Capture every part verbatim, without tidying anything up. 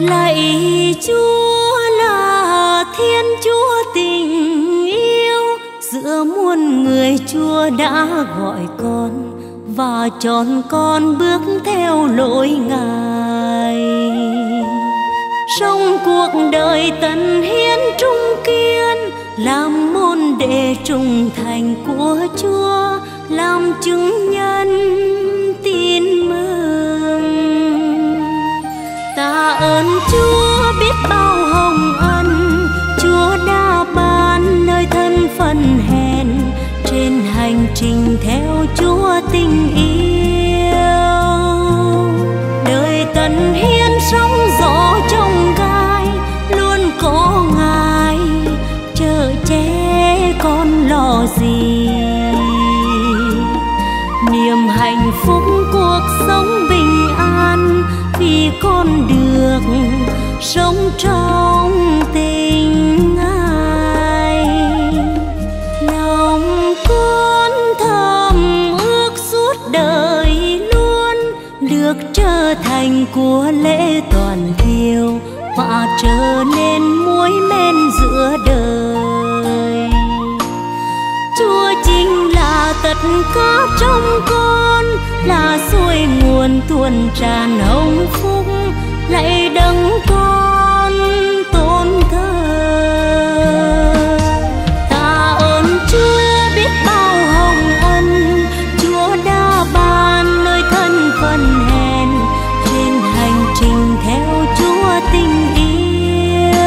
lạy Chúa là Thiên Chúa tình yêu, giữa muôn người Chúa đã gọi con và chọn con bước theo lối Ngài. Trong cuộc đời tận hiến trung kiên, làm môn đệ trung thành của Chúa, làm chứng nhân tin mừng. Ta ơn Chúa biết bao hồng ân Chúa đã ban, nơi thân phận hèn trên hành trình theo Chúa tình yêu. Đời tận hiến sống rõ trong gai, luôn có Ngài chở che con lo gì. Niềm hạnh phúc cuộc sống bình an vì con được sống trong tình Ngài. Lòng con thầm ước suốt đời luôn được trở thành của lễ toàn thiêu và trở nên muối men giữa đời. Chúa chính là tất cả trong con, là suối nguồn tuôn tràn hồng phúc, lạy đấng con tôn thờ. Ta ơn Chúa biết bao hồng ân Chúa đã ban, nơi thân phận hèn trên hành trình theo Chúa tình yêu.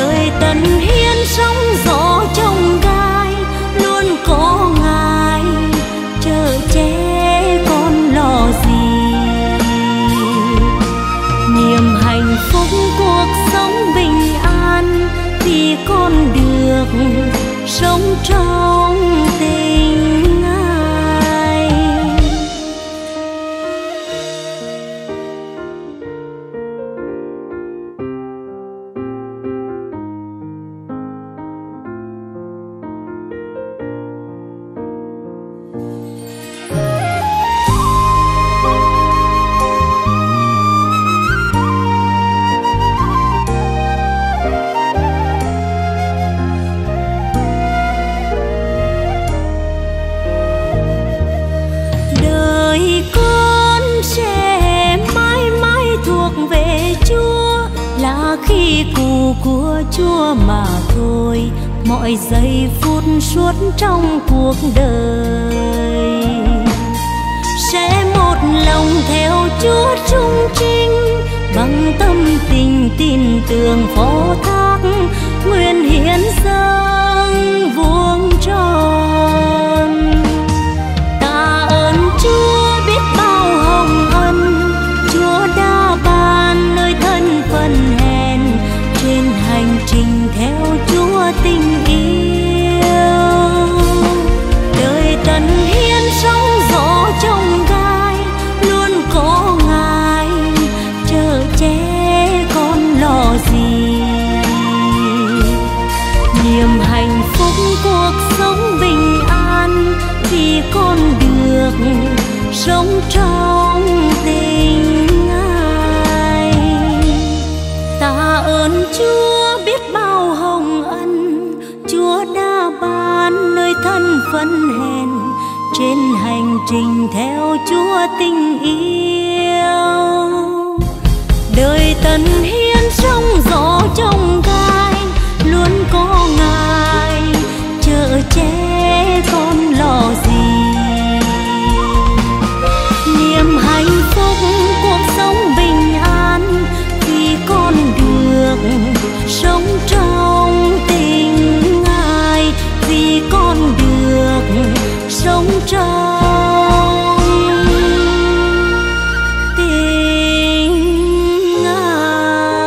Đời tận hiến sống rõ trong gai, luôn có Ngài chở che con lo gì. Niềm hạnh phúc cuộc sống bình an vì con được sống trong tình Ngài. Của Chúa mà thôi, mọi giây phút suốt trong cuộc đời sẽ một lòng theo Chúa trung trinh, bằng tâm tình tin tưởng phó thác, nguyện hiến dâng vuông tròn. Ta ơn Chúa biết bao hồng ân Chúa đã ban, nơi thân phận trên hành trình theo Chúa tình yêu. Đời tận hiến sống rõ trong gai, luôn có Ngài chở che con lo gì. Niềm hạnh phúc cuộc sống bình an vì con được sống trong tình. Ta ơn Chúa biết bao hồng ân Chúa đã ban, nơi thân phận hèn trên hành trình theo Chúa tình yêu. Đời tận hiến sống rõ trong gai, luôn có Ngài chở che con lo gì. Niềm hạnh phúc cuộc sống bình an khi con được sống trong tình Ngài, vì con được sống trong tình Ngài.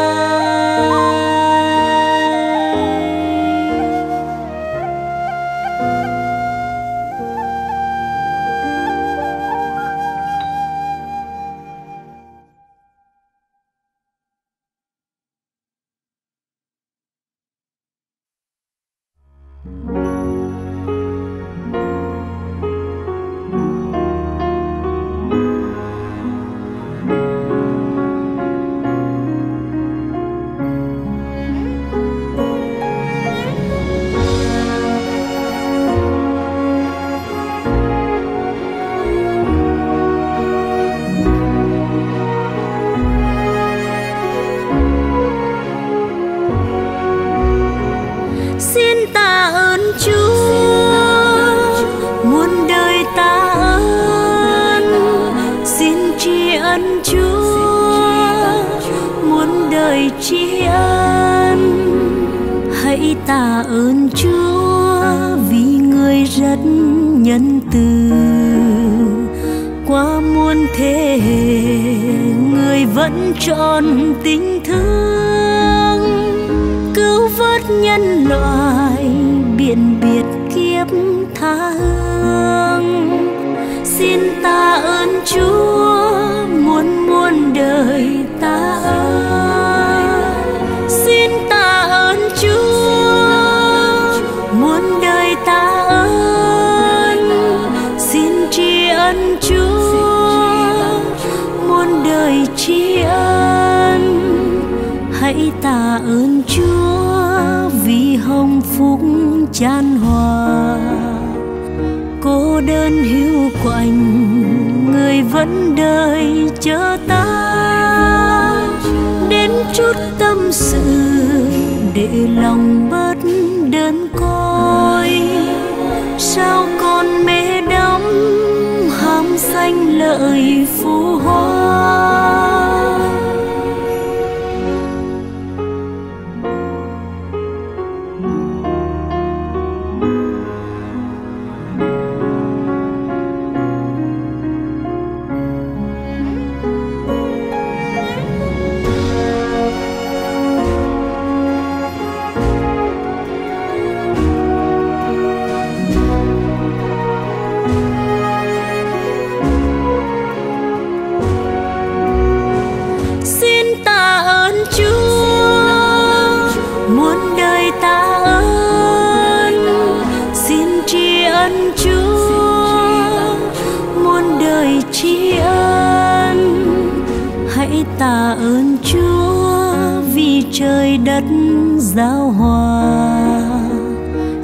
ơn Chúa, muốn đời tri ân. Hãy tạ ơn Chúa vì Người rất nhân từ. Qua muôn thế hệ Người vẫn trọn tình thương, cứu vớt nhân loại biện biệt kiếp tha hương. Xin ta ơn Chúa, muôn muôn đời ta ơn. Xin ta ơn Chúa, muôn đời ta ơn. Xin tri ân Chúa, muôn đời tri ân. Hãy tạ ơn Chúa vì hồng phúc chan hòa. Cô đơn hiu quạnh, Người vẫn đợi chờ ta đến chút tâm sự để lòng bớt đơn côi. Sao còn mê đắm ham danh lợi phú hoa? Tạ ơn Chúa vì trời đất giao hòa,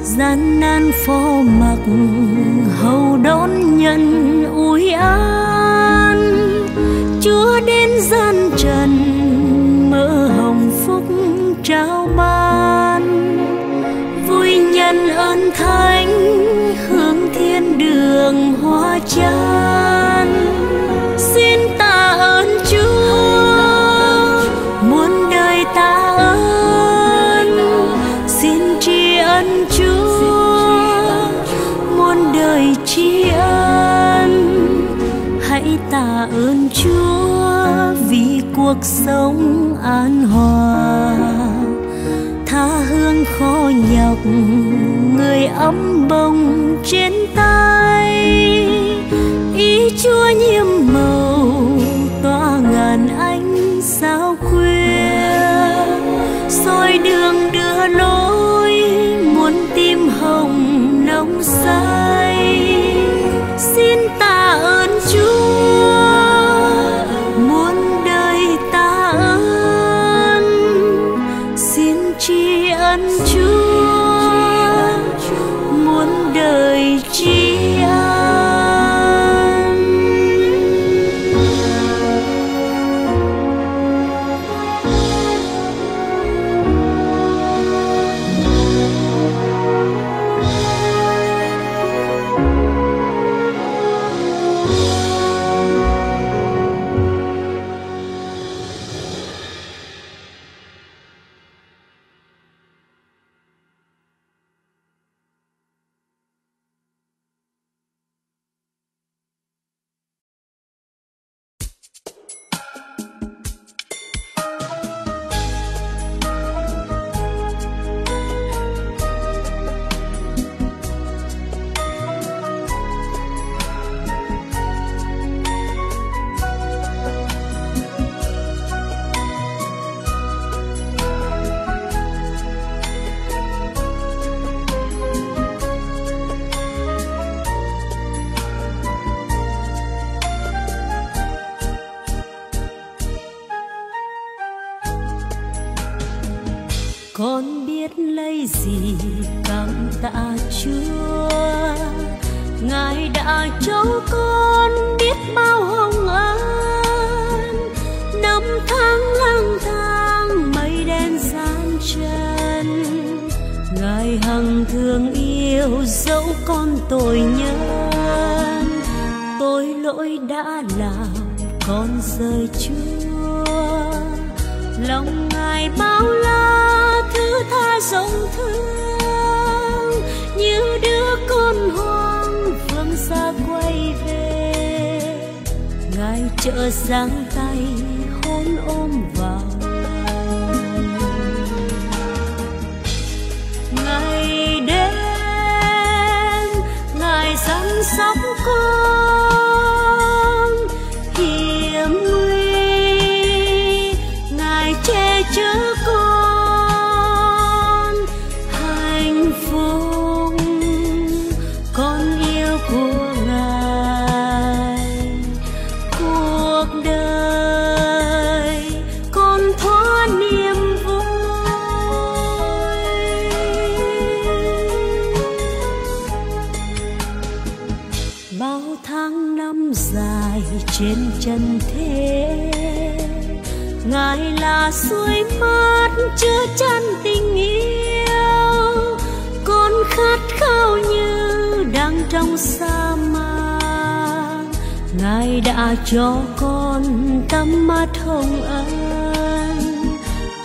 gian nan phó mặc hầu đón nhận ủi an. Chúa đến gian trần mơ hồng phúc trao ban, vui nhân ơn thánh hướng thiên đường hoa chan. Xin ta ơn Chúa, tạ ơn Chúa vì cuộc sống an hòa. Tha hương khó nhọc, Người ấm bông trên tay. Ý Chúa nhiệm màu tỏa ngàn ánh sao khuya, soi đường đưa lối muôn tim hồng nồng say. Xin tạ ơn Chúa, con biết lấy gì cảm tạ Chúa. Ngài đã cho con biết bao hồng ân. Năm tháng lang thang mây đen gian chân, Ngài hằng thương yêu dẫu con tội nhân. Tôi lỗi đã làm còn rời chưa, lòng ngài bao la thứ tha rộng thương, như đứa con hoang phương xa quay về, ngài chở giang tay hôn ôm vào ngày đêm, ngài săn sóc con hiểm nguy, ngài che chở con hạnh phúc, con yêu của ngài cuộc đời, con thỏa niềm vui. Bao tháng năm dài trên trần thế, ngài là suối mát chứa chan tình yêu, con khát khao như đang trong sa mạc, ngài đã cho con tắm mát hồng ân,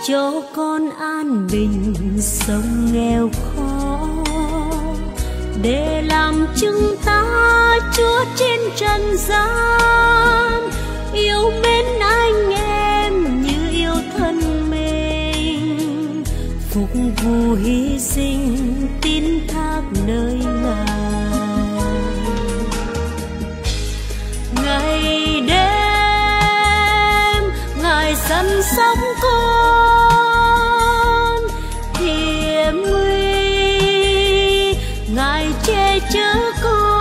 cho con an bình sống nghèo khó, để làm chứng ta Chúa trên trần gian, yêu mến anh em như yêu thân mình, phục vụ hy sinh tin thác nơi ngài. Ngày đêm ngài săn sóc con hiểm nguy, ngài che chở con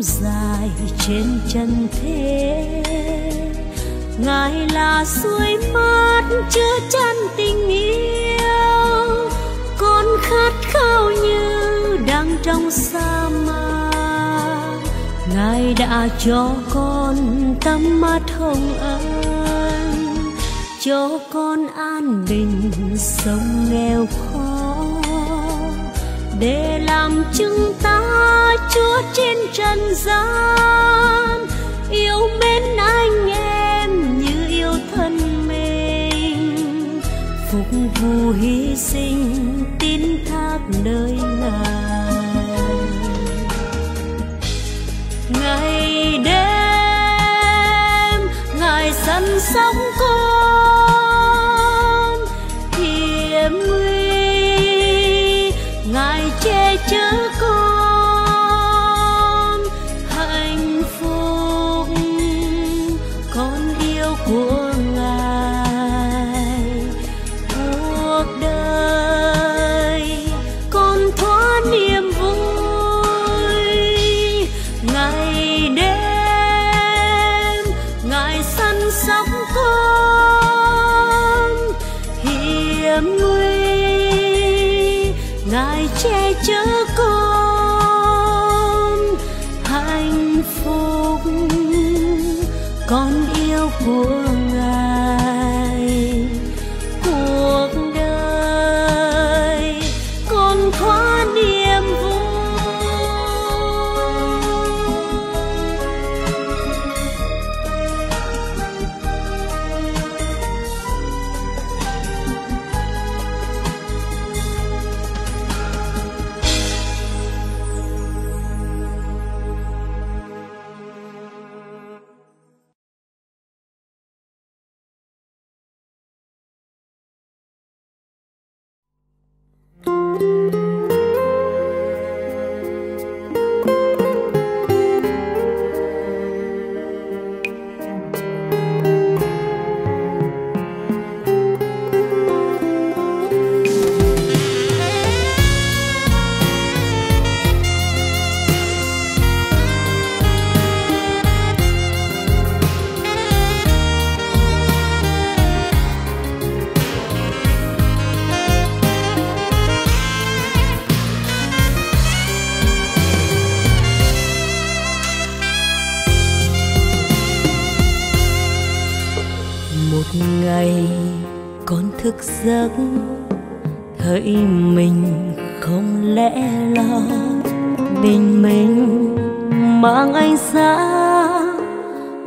dài trên trần thế, ngài là suối mát chứa chan tình yêu, con khát khao như đang trong sa mạc, ngài đã cho con tắm mát hồng ân, cho con an bình sống nghèo khó, để làm chứng ta Chúa trên trần gian, yêu mến anh em như yêu thân mình, phục vụ hy sinh tin thác nơi ngài. Ngày đêm ngài săn sóc con hiểm nguy, ngài che chở con của ngài cuộc đời, con thỏa niềm vui. Ngày đêm ngài săn sóc con hiểm nguy, ngài che chở con hạnh phúc, con yêu của ngài cuộc đời, con thỏa niềm vui. con thức giấc thấy mình không lẽ lo, bình minh mang ánh sáng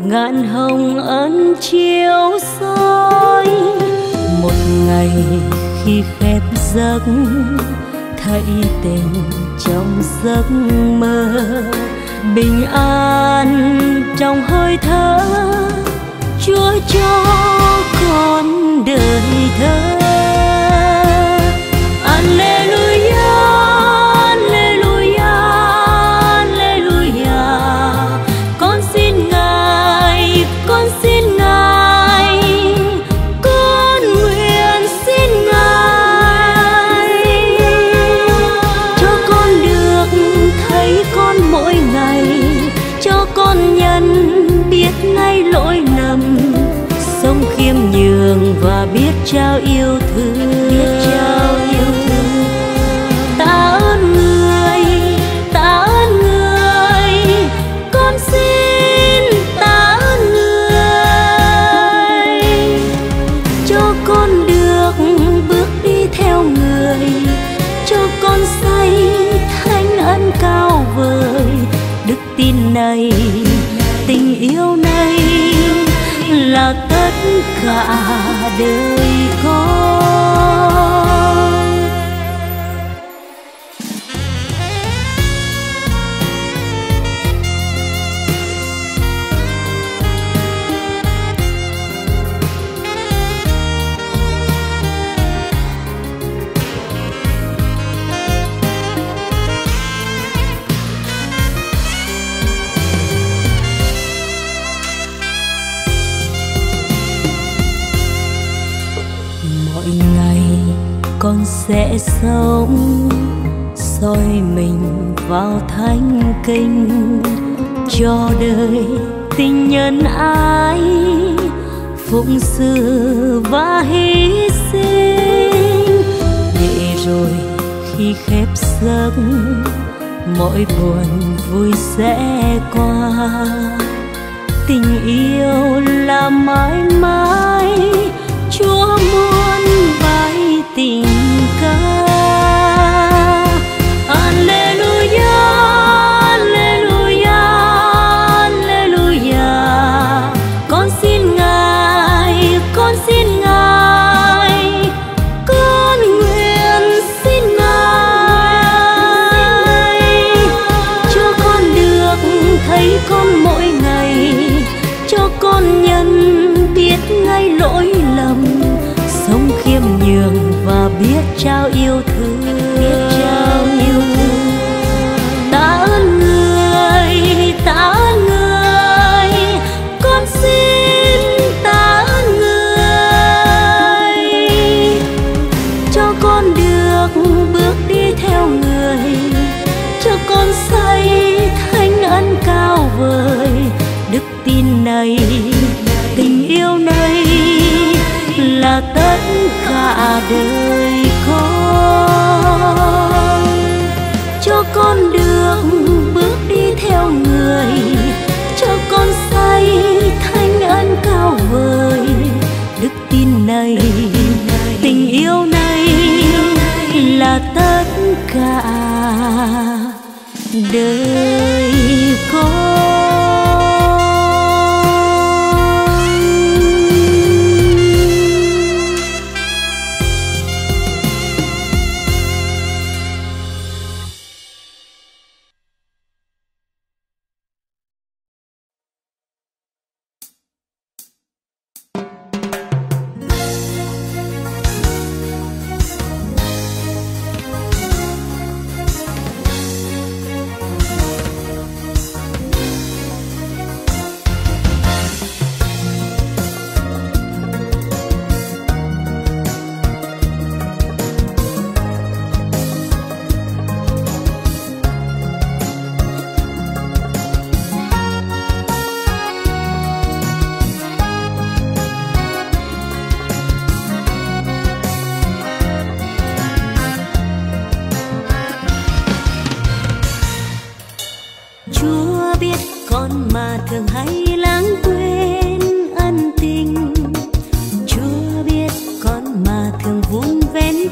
ngàn hồng ân chiếu soi. Một ngày khi khép giấc thấy tình trong giấc mơ, bình an trong hơi thở Chúa cho con đời thơ. Alleluia, alleluia, alleluia. Con xin Ngài, con xin Ngài, con nguyện xin Ngài cho con được thấy con mỗi ngày, cho con nhận biết ngay lỗi lầm, sống khiêm nhường và biết trao yêu thương. Tin này, tình yêu này là tất cả đời con. Con sẽ sống soi mình vào thánh kinh, cho đời tình nhân ái phụng sự và hy sinh. Để rồi khi khép giấc mỗi buồn vui sẽ qua, tình yêu là mãi mãi Chúa muốn bài tình ca. Alleluia, alleluia, alleluia. Con xin Ngài, con xin Ngài, con nguyện xin Ngài cho con được thấy con mỗi ngày, cho con nhận biết ngay lỗi lầm, sống khiêm nhường và biết trao yêu thương. Ta ơn Người, ta ơn Người, con xin ta ơn Người cho con được bước đi theo Người, cho con say thánh ân cao vời. Đức tin này, tình yêu này là tất cả đời con, cho con được bước đi theo Người, cho con say thánh ân cao vời. Đức tin này, tình yêu này là tất cả đời con.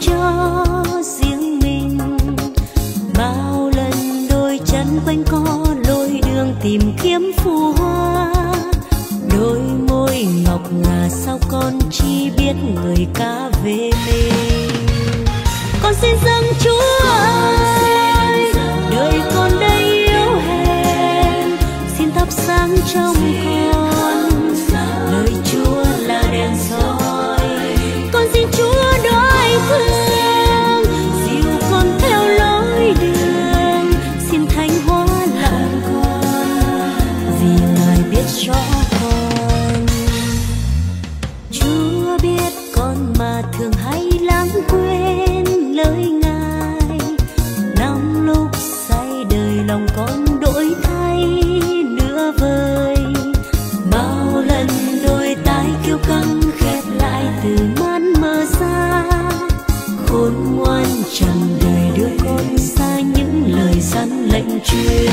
cho riêng mình. Bao lần đôi chân quanh co lối đường tìm kiếm phù hoa, đôi môi ngọc ngà sao con chỉ biết người ca về mình. Con xin dâng Chúa ơi đời con đây yếu hèn, xin thắp sáng trong con lời Chúa là đèn soi. Con xin Chúa đói thương dìu con theo lối đường, xin thánh hóa lòng con vì Ngài biết rõ con. Chúa biết con mà thường hay lãng quên lời Ngài, năm lúc say đời lòng con đổi thay nửa vời. Bao lần đôi tai kiêu căng khép lại từ man mơ xa, khôn ngoan chẳng đời đưa con xa những lời săn lệnh truyền.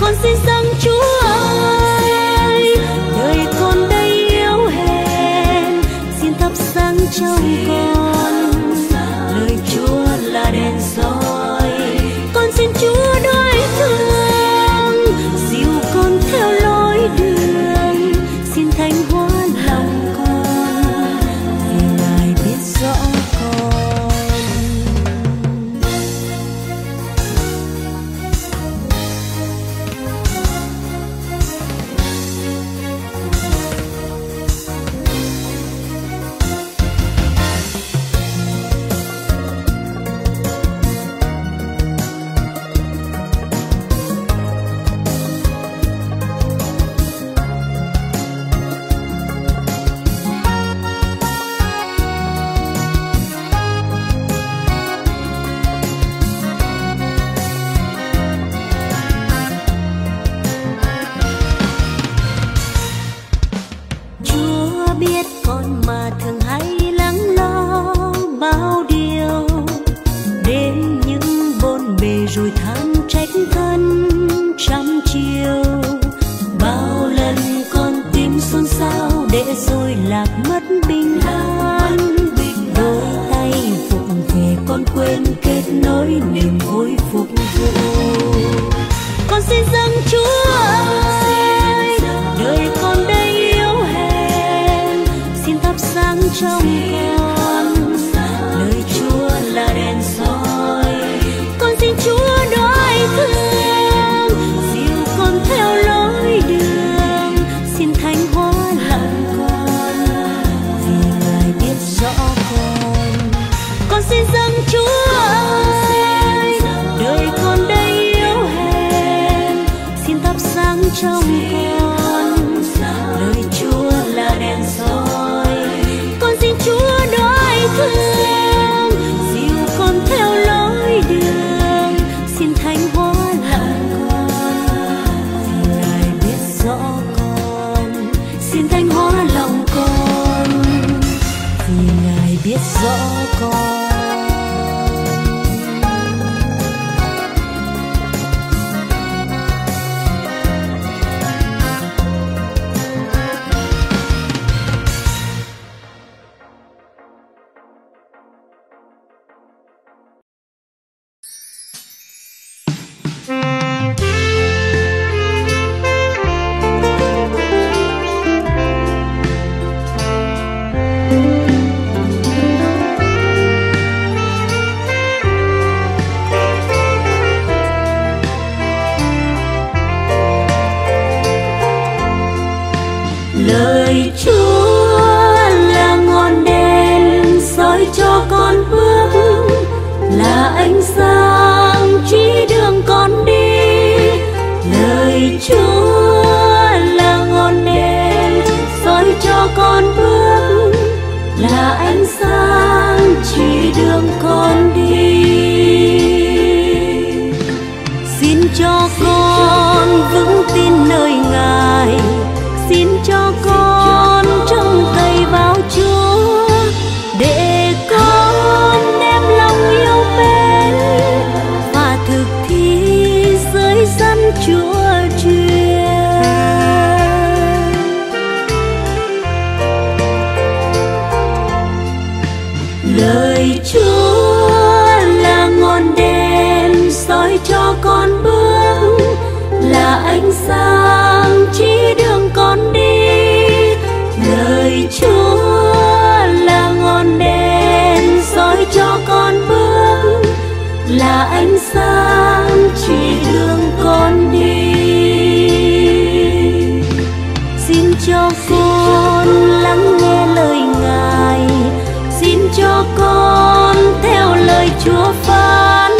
Con xin dâng Chúa ơi đời con đây yếu hèn, xin thắp sáng trong con lời Chúa là đèn soi. Con xin Chúa đói thương dìu con theo lối đường, xin thánh hóa lòng con vì Ngài biết rõ lời lời Chúa là ngọn đèn soi cho con bước, là ánh sáng chỉ đường con đi. Lời Chúa là ngọn đèn soi cho con bước, là ánh sáng chỉ đường con đi. Xin cho con lắng nghe lời Ngài, xin cho con theo lời Chúa phán,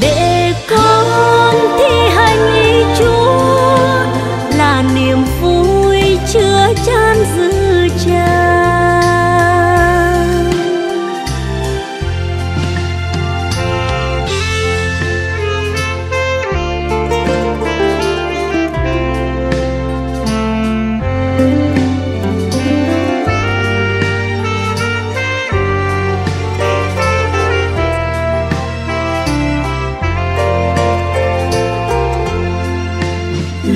để con thi hành ý Chúa là niềm vui chứa chan dư tràn.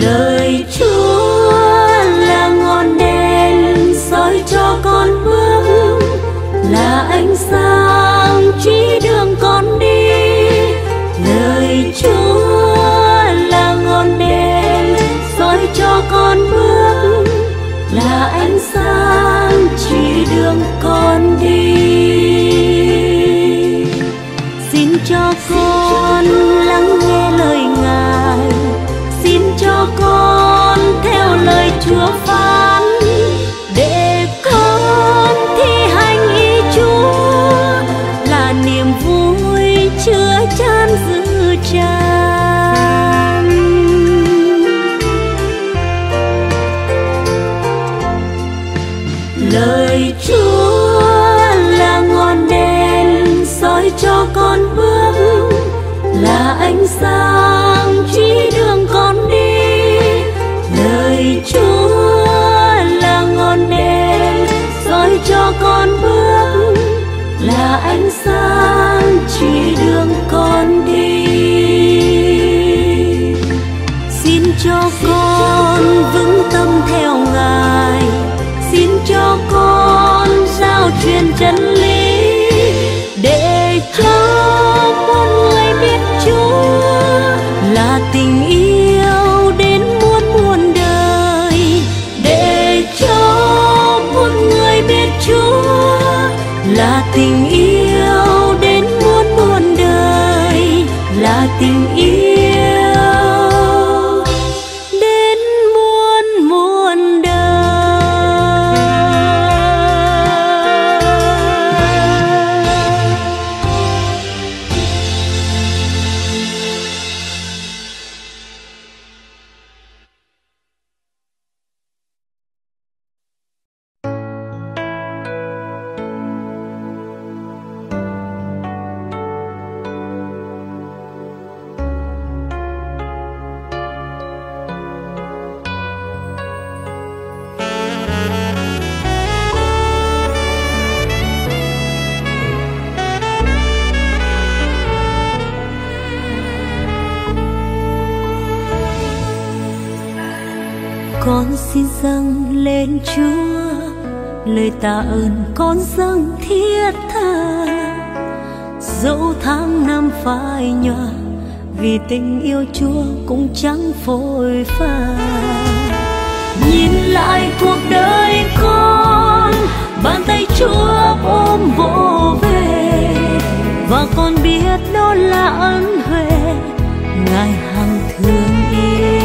Lời Chúa là ngọn đèn soi cho con bước, là ánh sáng chỉ đường con đi. Lời Chúa là ngọn đèn soi cho con bước, là ánh sáng chỉ đường con đi. Xin cho con lắng nghe lời Ngài, xin cho con theo lời Chúa phán, để con thi hành ý Chúa là niềm vui chứa chan dư tràn. Lời Chúa là ngọn đèn soi cho con bước, là ánh sáng chỉ đường con đi. Lời Chúa là ngọn đèn soi cho con bước, là ánh sáng chỉ đường con đi. Xin cho con vững tâm theo Ngài, xin cho con giao truyền chân lý, để cho con người biết Chúa là tình yêu đến muôn muôn đời, để cho con người biết Chúa là tình yêu đến muôn muôn đời, là tình yêu. Con xin dâng lên Chúa lời tạ ơn con dâng thiết tha, dẫu tháng năm phai nhòa vì tình yêu Chúa cũng chẳng phôi pha. Nhìn lại cuộc đời con, bàn tay Chúa ôm vỗ về, và con biết đó là ân huệ Ngài hằng thương yêu.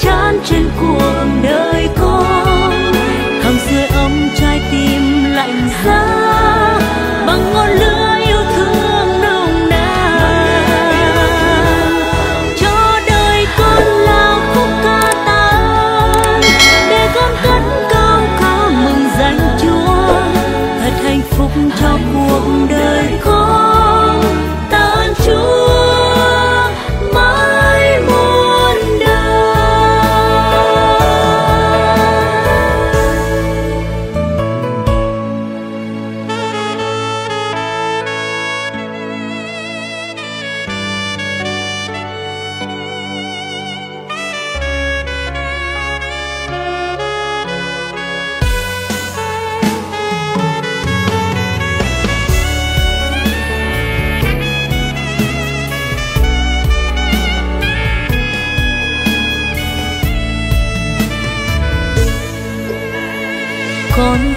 Chán trên cuộc đời con, hằng sưởi ấm trái tim lạnh giá bằng ngọn lửa yêu thương nồng nàn.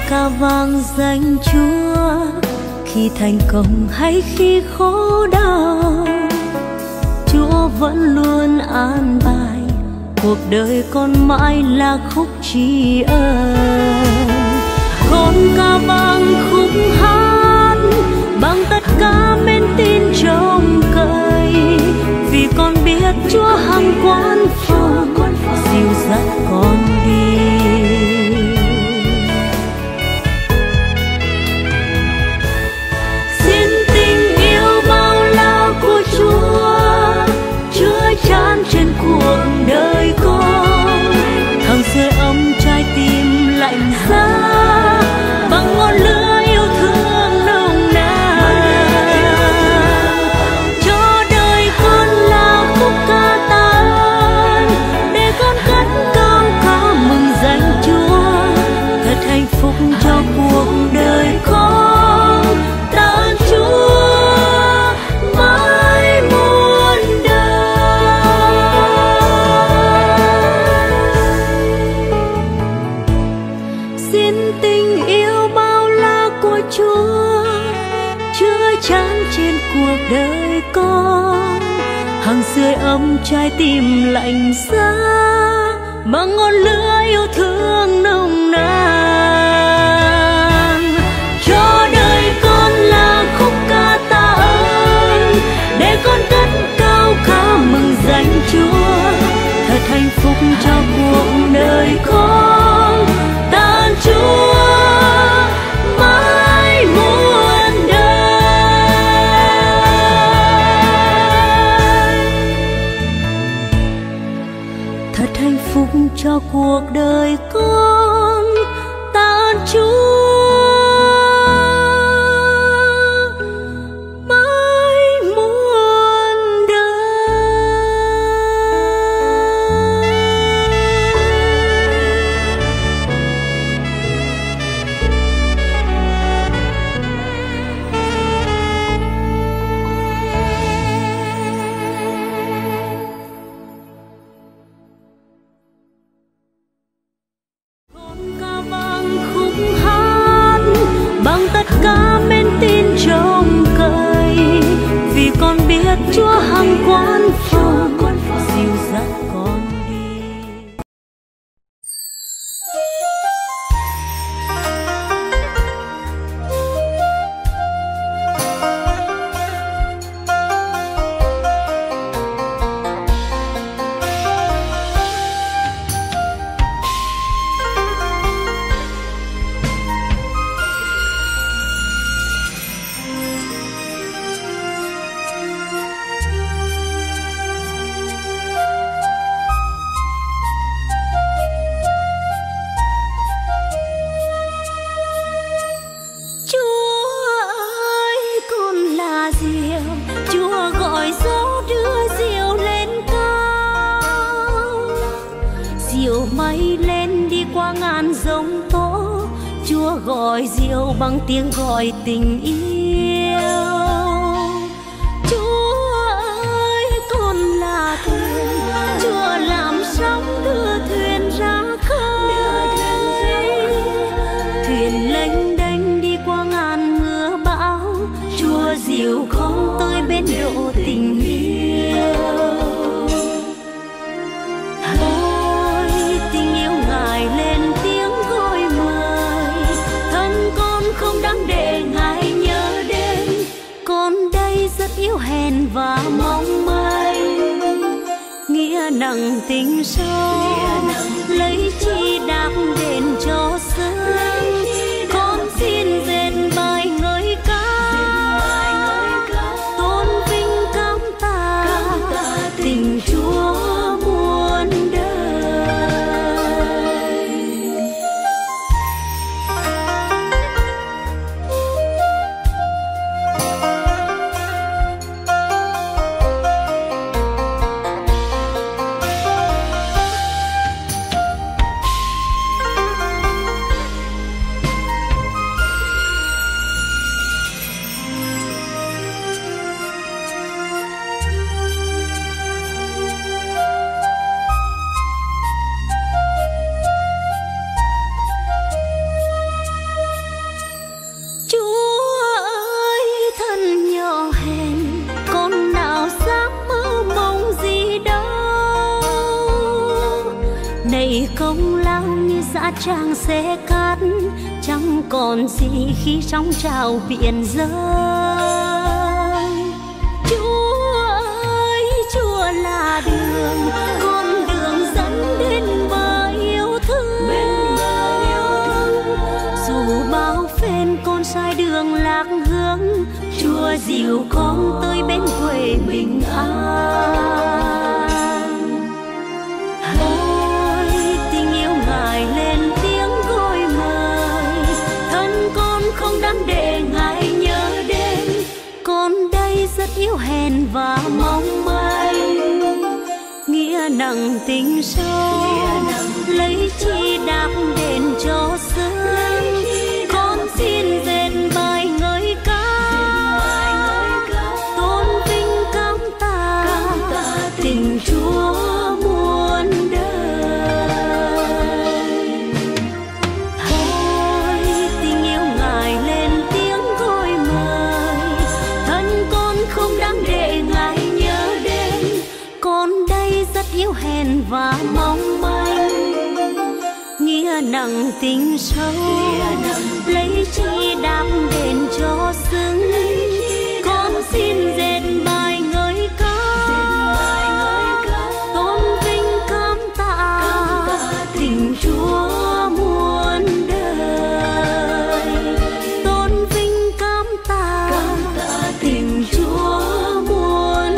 ca vang danh Chúa, khi thành công hay khi khổ đau, Chúa vẫn luôn an bài. Cuộc đời con mãi là khúc tri ân, con ca vang khúc hát bằng tất cả mến tin trông cậy, vì con biết Chúa hằng quan phòng dìu dắt con đi. Xin tình yêu bao la của Chúa chứa chan trên cuộc đời con, hằng sưởi ấm trái tim lạnh giá bằng ngọn lửa yêu thương nồng nàn. Cho đời con là khúc ca ta ơn, để con cất cao ca mừng danh Chúa. Thật hạnh phúc cho cuộc đời con, ta ơn Chúa mãi muôn đời. Xin tình yêu bao la của Chúa chứa chan trên cuộc đời con, hằng sưởi ấm trái tim lạnh giá bằng ngọn lửa yêu thương nồng nàn. Cho đời con là khúc ca ta ơn, để con cất cao ca mừng danh Chúa. Thật hạnh phúc cho cuộc đời con, ta ơn Chúa mãi muôn đời. Thật hạnh phúc cho cuộc đời con, ta ơn Chúa mãi muôn đời. Con ca vang khúc hát bằng tất cả mến tin trông cậy, vì con biết Chúa hằng quan phòng dìu dắt con đi. Gọi diệu bằng tiếng gọi tình yêu. Chúa ơi con là thuyền, Chúa làm sóng đưa thuyền ra khơi. Thuyền lênh đênh đi qua ngàn mưa bão, Chúa diệu không tới bên độ tình yêu. Ôi tình yêu ngài lên đáng để ngài nhớ đến, con đây rất yếu hèn và mong manh. Nghĩa nặng tình sâu, lấy chi đáp đền cho sớm. Con xin dệt bài ngợi ca, tôn vinh cảm tạ tình Chúa muôn vì công lao như dã tràng xé cát, chẳng còn gì khi sóng trào biển rơi. Chúa ơi, Chúa là đường, con đường dẫn đến bờ yêu thương. Dù bao phen con sai đường lạc hướng, Chúa dìu con tới bên quê bình an. Yếu hèn và mong manh, nghĩa nặng tình sâu, lấy chi đáp đền cho xứ. Con xin dệt bài ngợi ca, tôn vinh cám ta tình Chúa muôn đời. Ôi tình yêu Ngài lên tiếng gọi mời, thân con không đáng để Ngài nhớ đến. Con đây rất yếu hèn và mong manh, nghĩa nặng tình sâu, lấy chi đáp đền cho xứng. Con xin dệt bài ngợi ca, tôn vinh cảm tạ tình Chúa muôn đời. Tôn vinh cảm tạ tình Chúa muôn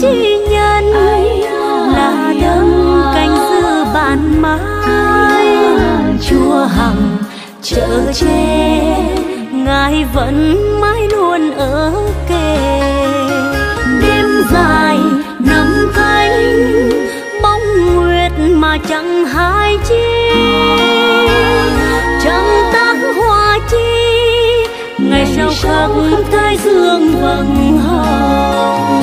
chi nhân là đấng canh giữ bạn mãi. Chúa hằng chở che, Ngài vẫn mãi luôn ở kề. Đêm dài năm cánh bóng nguyệt mà chẳng hai chi, chẳng tác hoa chi ngày sao không thái dương vầng hồng.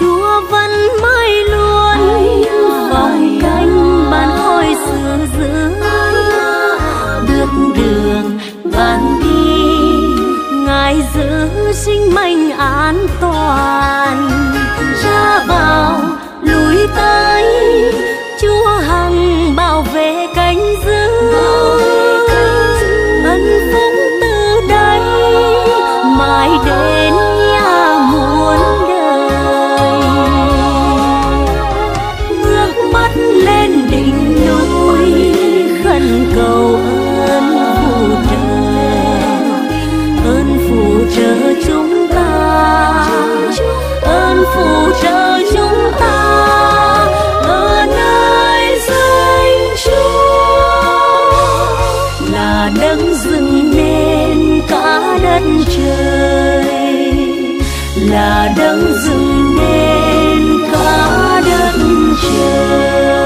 Chúa vẫn mãi luôn vòng cánh ban khói sương giữ, bước đường bạn đi Ngài giữ sinh mệnh an toàn. Ra vào lùi tới Chúa hằng bảo vệ cánh giữ, ân phúc từ đây mãi đến nhà muôn đời. Ngước mắt lên đỉnh núi khẩn cầu ơn phù trợ, ơn phù trợ chúng ta, ơn phù trợ chúng ta. Đấng dựng nên cả đất trời, là đấng dựng nên cả đất trời.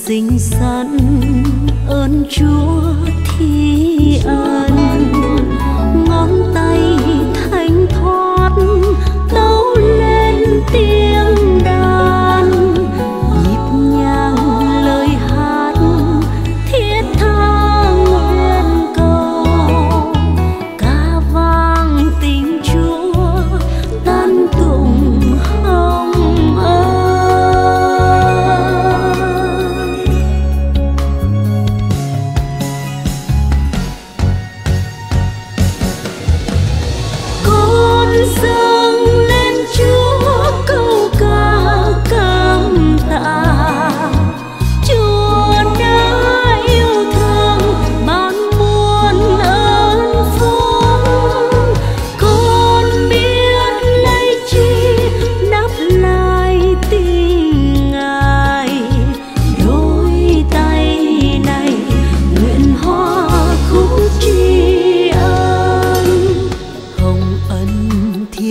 Xinh xắn ơn Chúa thi ân, ngón tay thánh thoát tấu lên tiếng đàn, nhịp nhàng lời hát thiết tha nguyện cầu, ca vang tình Chúa tan tụng hồng.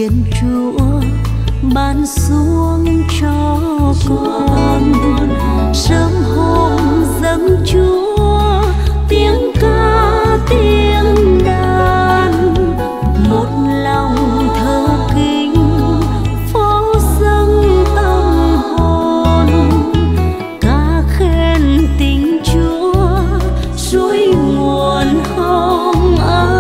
Thiên Chúa ban xuống cho con sớm hôm dâng Chúa tiếng ca tiếng đàn, một lòng thờ kính phó dâng tâm hồn ca khen tình Chúa suối nguồn không ai.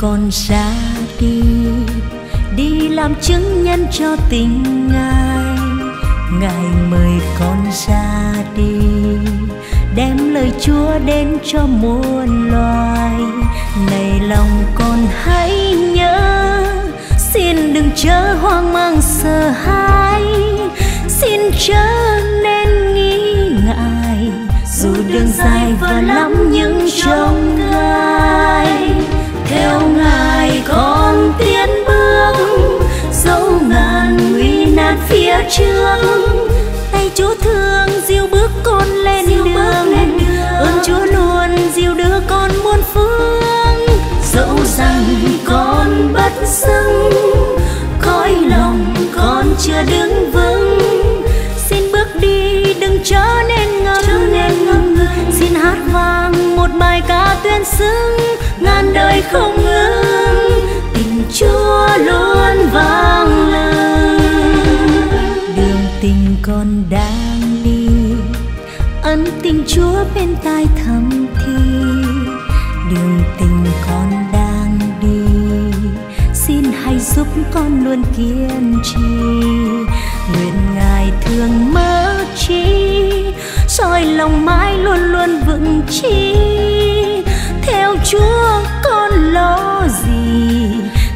Con ra đi, đi làm chứng nhân cho tình Ngài. Ngài mời con ra đi, đem lời Chúa đến cho muôn loài. Này lòng con hãy nhớ, xin đừng chớ hoang mang sợ hãi, xin chớ nên nghĩ ngại, dù đường dài và lắm những trong Ngài. Theo Ngài con tiến bước, dẫu ngàn nguy nan phía trước, tay Chúa thương dìu bước con lên đường. Ơn Chúa luôn dìu đưa con muôn phương, dẫu rằng con bất xứng, cõi lòng con chưa đứng vững. Xin bước đi đừng trở nên ngâm ngừng, xin hát vang một bài ca tuyên xứng ngàn đời không ngừng, tình Chúa luôn vang lên. Đường tình con đang đi, ân tình Chúa bên tai thầm thì. Đường tình con đang đi, xin hãy giúp con luôn kiên trì. Nguyện Ngài thương mơ trí, soi lòng mãi luôn luôn vững chí. Theo Chúa con lo gì,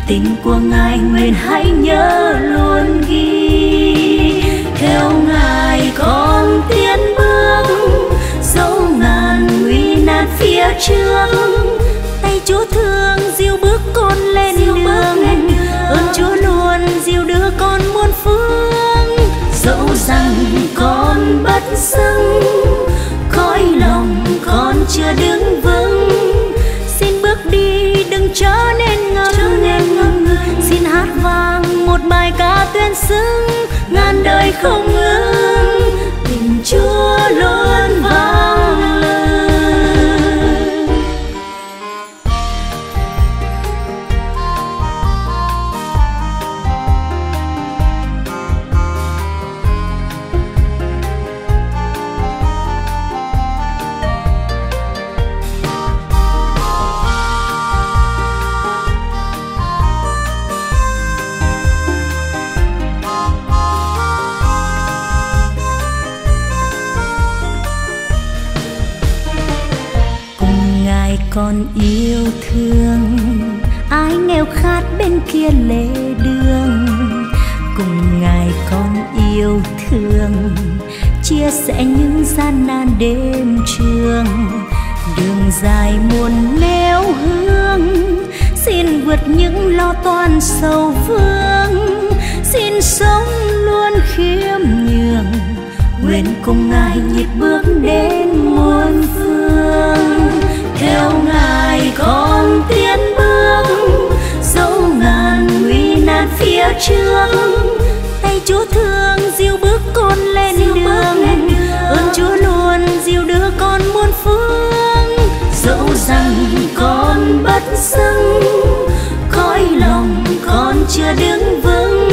tình của Ngài nguyện hãy nhớ luôn ghi. Theo Ngài con tiến bước, dẫu ngàn nguy nan phía trước, tay Chúa thương dìu bước con lên đường. Ơn Chúa luôn dìu đưa con muôn phương, dẫu rằng con bất xứng, cõi lòng con chưa đứng vững. Xin bước đi đừng trở nên ngần ngừng, xin hát vang một bài ca tuyên xứng ngàn đời không ngừng, tình Chúa luôn vang lên. Con yêu thương ai nghèo khát bên kia lề đường, Cùng Ngài con yêu thương, chia sẻ những gian nan đêm trường. Đường dài muôn nẻo hương, xin vượt những lo toan sầu vương. Xin sống luôn khiêm nhường, nguyện cùng Ngài nhịp bước đến muôn phương. Theo Ngài con tiến bước, dẫu ngàn nguy nan phía trước. Tay Chúa thương dìu bước con lên đường, ơn Chúa luôn dìu đưa con muôn phương. Dẫu rằng con bất xứng, cõi lòng con chưa đứng vững.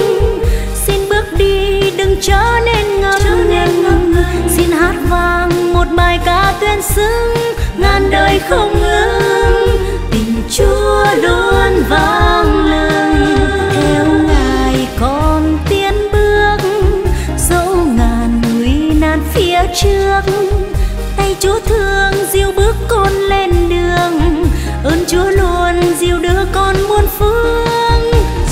Xin bước đi đừng trở nên ngần ngừng, xin hát vang một bài ca tuyên xứng ngàn đời không ngừng. Tình Chúa luôn vang lên. Theo Ngài con tiến bước, dẫu ngàn nguy nan phía trước. Tay Chúa thương dìu bước con lên đường, ơn Chúa luôn dìu đưa con muôn phương.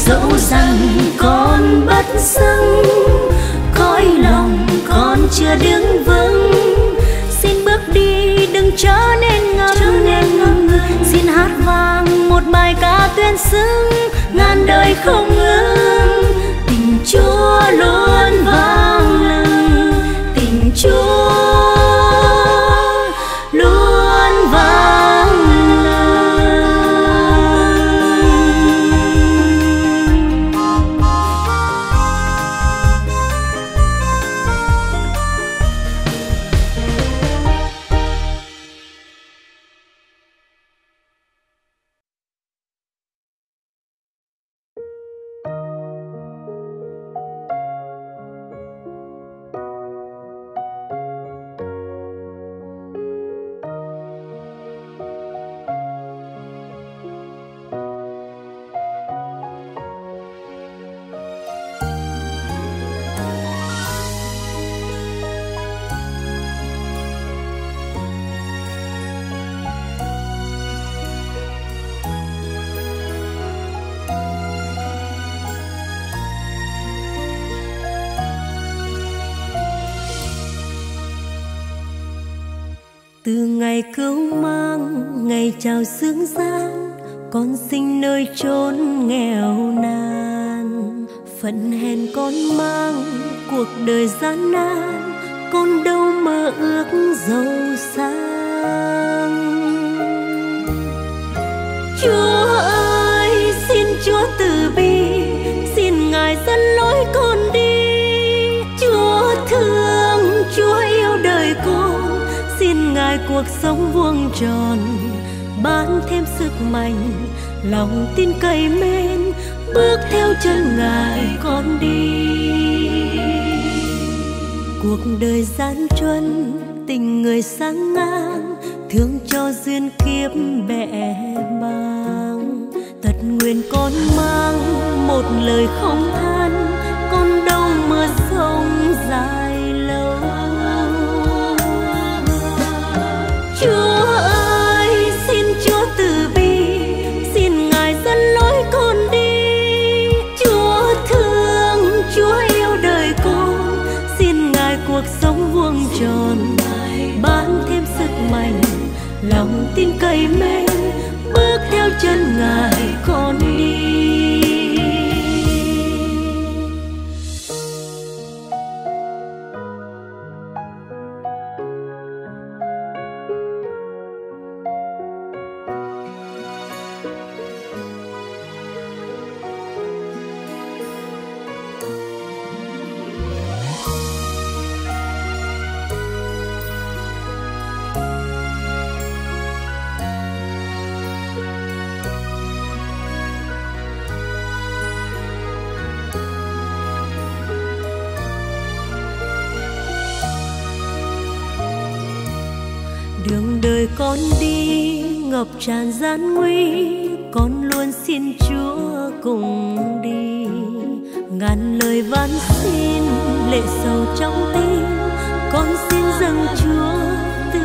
Dẫu rằng con bất xứng, cõi lòng con chưa đứng vững. Xin bước đi đừng trở nên ngần ngừng, xin hát vang một bài ca tuyên xứng ngàn đời không ngừng. Tình Chúa luôn vang lên, tình Chúa luôn vang lên. Từ ngày cưu mang, ngày chào sướng gian, con sinh nơi chốn nghèo nàn. Phận hèn con mang cuộc đời gian nan, con đâu mơ ước giàu sang. Chúa ơi, xin Chúa từ bi, xin Ngài dẫn lối con đi. Chúa thương, Chúa yêu đời con, xin Ngài cuộc sống vuông tròn, ban thêm sức mạnh, lòng tin cậy mến, bước theo chân Ngài con đi. Cuộc đời gian truân, tình người sáng ngang, thương cho duyên kiếp bẻ mang. Tật nguyện con mang, một lời không than, con đâu mưa sông dài. Chúa ơi, xin Chúa từ bi, xin Ngài dẫn lối con đi. Chúa thương, Chúa yêu đời con, xin Ngài cuộc sống vuông tròn, ban thêm sức mạnh, lòng tin cậy mến, bước theo chân Ngài con đi. Con đi ngập tràn gian nguy, con luôn xin Chúa cùng đi. Ngàn lời van xin, lệ sầu trong tim, con xin dâng Chúa từ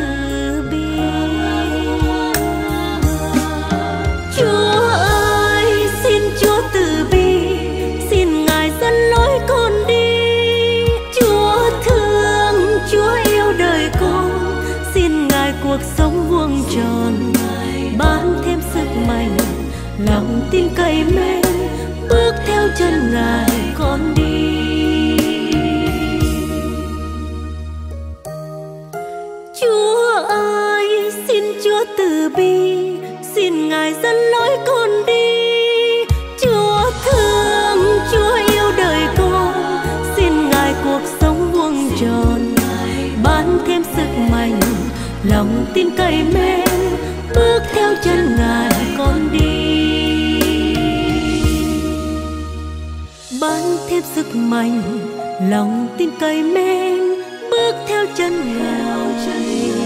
bi. Chúa ơi, xin Chúa từ bi, xin Ngài dẫn lối tin cậy mến, bước theo chân Ngài con đi. Chúa ơi, xin Chúa từ bi, xin Ngài dẫn lối con đi. Chúa thương, Chúa yêu đời con, xin Ngài cuộc sống vuông tròn, ban thêm sức mạnh, lòng tin cậy mến, bước theo chân Ngài con đi. Ban thêm sức mạnh, lòng tin cậy mến, bước theo chân Ngài.